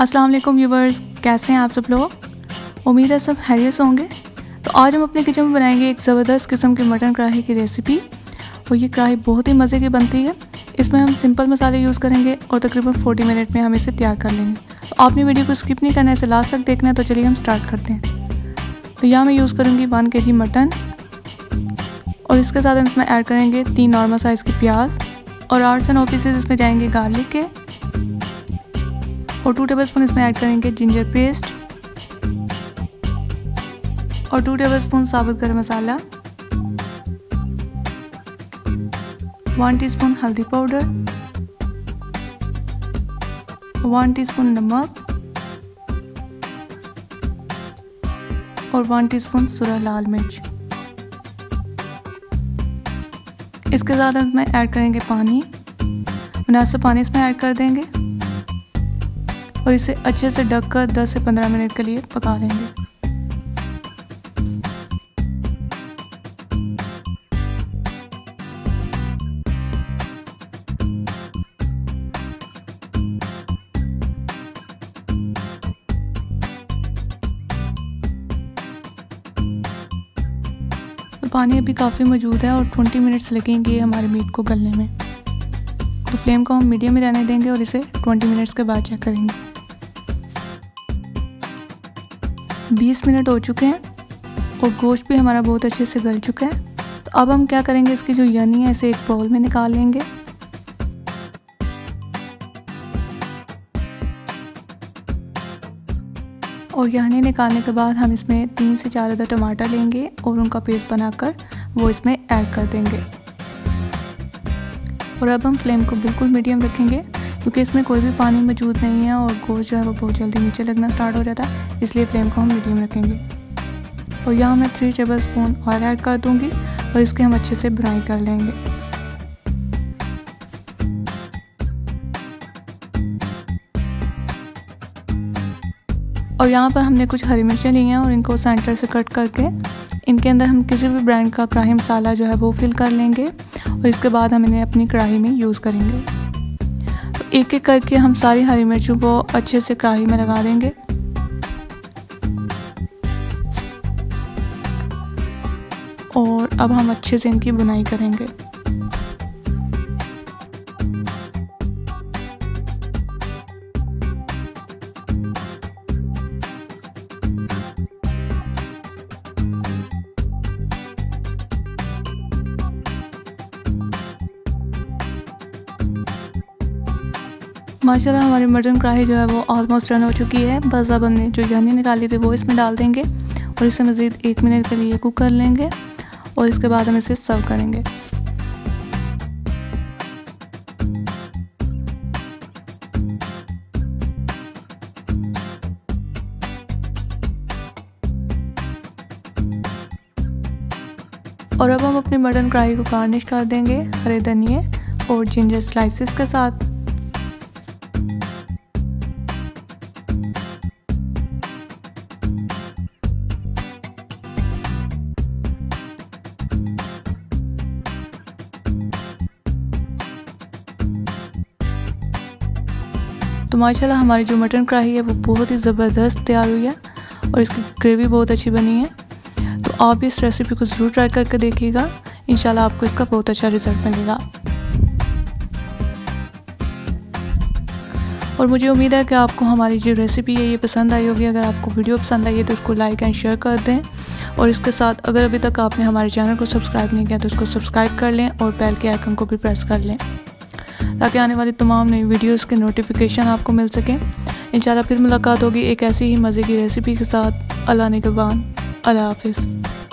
अस्सलाम वालेकुम व्यूवर्स, कैसे हैं आप सब लोग। उम्मीद है सब खैरियत से होंगे। तो आज हम अपने किचन में बनाएंगे एक ज़बरदस्त किस्म की मटन कढ़ाई की रेसिपी। और ये कढ़ाई बहुत ही मज़े की बनती है। इसमें हम सिंपल मसाले यूज़ करेंगे और तकरीबन 40 मिनट में हम इसे तैयार कर लेंगे। तो आपने वीडियो को स्किप नहीं करना है, इसे लास्ट तक देखना है। तो चलिए हम स्टार्ट करते हैं। तो यहाँ मैं यूज़ करूँगी 1 kg मटन और इसके साथ हम इसमें ऐड करेंगे 3 नॉर्मल साइज़ के प्याज और 8 से 9 पीसेज इसमें जाएंगे गार्लिक के और 2 टेबलस्पून इसमें ऐड करेंगे जिंजर पेस्ट और 2 टेबलस्पून साबुत गरम मसाला, 1 टीस्पून हल्दी पाउडर, 1 टीस्पून नमक और 1 टीस्पून सुरह लाल मिर्च। इसके साथ हम इसमें ऐड करेंगे पानी, मुनासिब पानी इसमें ऐड कर देंगे और इसे अच्छे से ढककर 10 से 15 मिनट के लिए पका लेंगे। तो पानी अभी काफ़ी मौजूद है और 20 मिनट्स लगेंगे हमारे मीट को गलने में। तो फ्लेम को हम मीडियम में रहने देंगे और इसे 20 मिनट्स के बाद चेक करेंगे। 20 मिनट हो चुके हैं और गोश्त भी हमारा बहुत अच्छे से गल चुका है। तो अब हम क्या करेंगे, इसकी जो यनी है इसे एक बाउल में निकाल लेंगे। और यनी निकालने के बाद हम इसमें 3 से 4 अदर टमाटर लेंगे और उनका पेस्ट बनाकर वो इसमें ऐड कर देंगे। और अब हम फ्लेम को बिल्कुल मीडियम रखेंगे क्योंकि इसमें कोई भी पानी मौजूद नहीं है और गोश्त जो है वो बहुत जल्दी नीचे लगना स्टार्ट हो जाता है, इसलिए फ्लेम को हम मीडियम रखेंगे। और यहाँ मैं 3 टेबलस्पून ऑयल ऐड कर दूँगी और इसके हम अच्छे से ब्राई कर लेंगे। और यहाँ पर हमने कुछ हरी मिर्चें ली हैं और इनको सेंटर से कट करके इनके अंदर हम किसी भी ब्रांड का कढ़ाई मसाला जो है वो फिल कर लेंगे और इसके बाद हम इन्हें अपनी कढ़ाई में यूज़ करेंगे। एक एक करके हम सारी हरी मिर्चों को अच्छे से कढ़ाई में लगा देंगे। और अब हम अच्छे से इनकी बुनाई करेंगे। माशाल्लाह हमारी मटन कढ़ाई जो है वो ऑलमोस्ट रन हो चुकी है। बस अब हमने जो यनी निकाली थी वो इसमें डाल देंगे और इसे मज़ीद 1 मिनट के लिए कुक कर लेंगे और इसके बाद हम इसे सर्व करेंगे। और अब हम अपनी मटन कढ़ाई को गार्निश कर देंगे हरे धनिए और जिंजर स्लाइसेस के साथ। तो माशाल्लाह हमारी जो मटन कढ़ाई है वो बहुत ही ज़बरदस्त तैयार हुई है और इसकी ग्रेवी बहुत अच्छी बनी है। तो आप भी इस रेसिपी को ज़रूर ट्राई करके देखिएगा, इंशाल्लाह आपको इसका बहुत अच्छा रिजल्ट मिलेगा। और मुझे उम्मीद है कि आपको हमारी जो रेसिपी है ये पसंद आई होगी। अगर आपको वीडियो पसंद आई है तो इसको लाइक एंड शेयर कर दें और इसके साथ अगर अभी तक आपने हमारे चैनल को सब्सक्राइब नहीं किया तो इसको सब्सक्राइब कर लें और बेल के आइकन को भी प्रेस कर लें ताकि आने वाली तमाम नई वीडियोस के नोटिफिकेशन आपको मिल सकें। इंशाल्लाह फिर मुलाकात होगी एक ऐसी ही मज़े की रेसिपी के साथ। अल्लाह निगहबान, अल्लाह हाफिज़।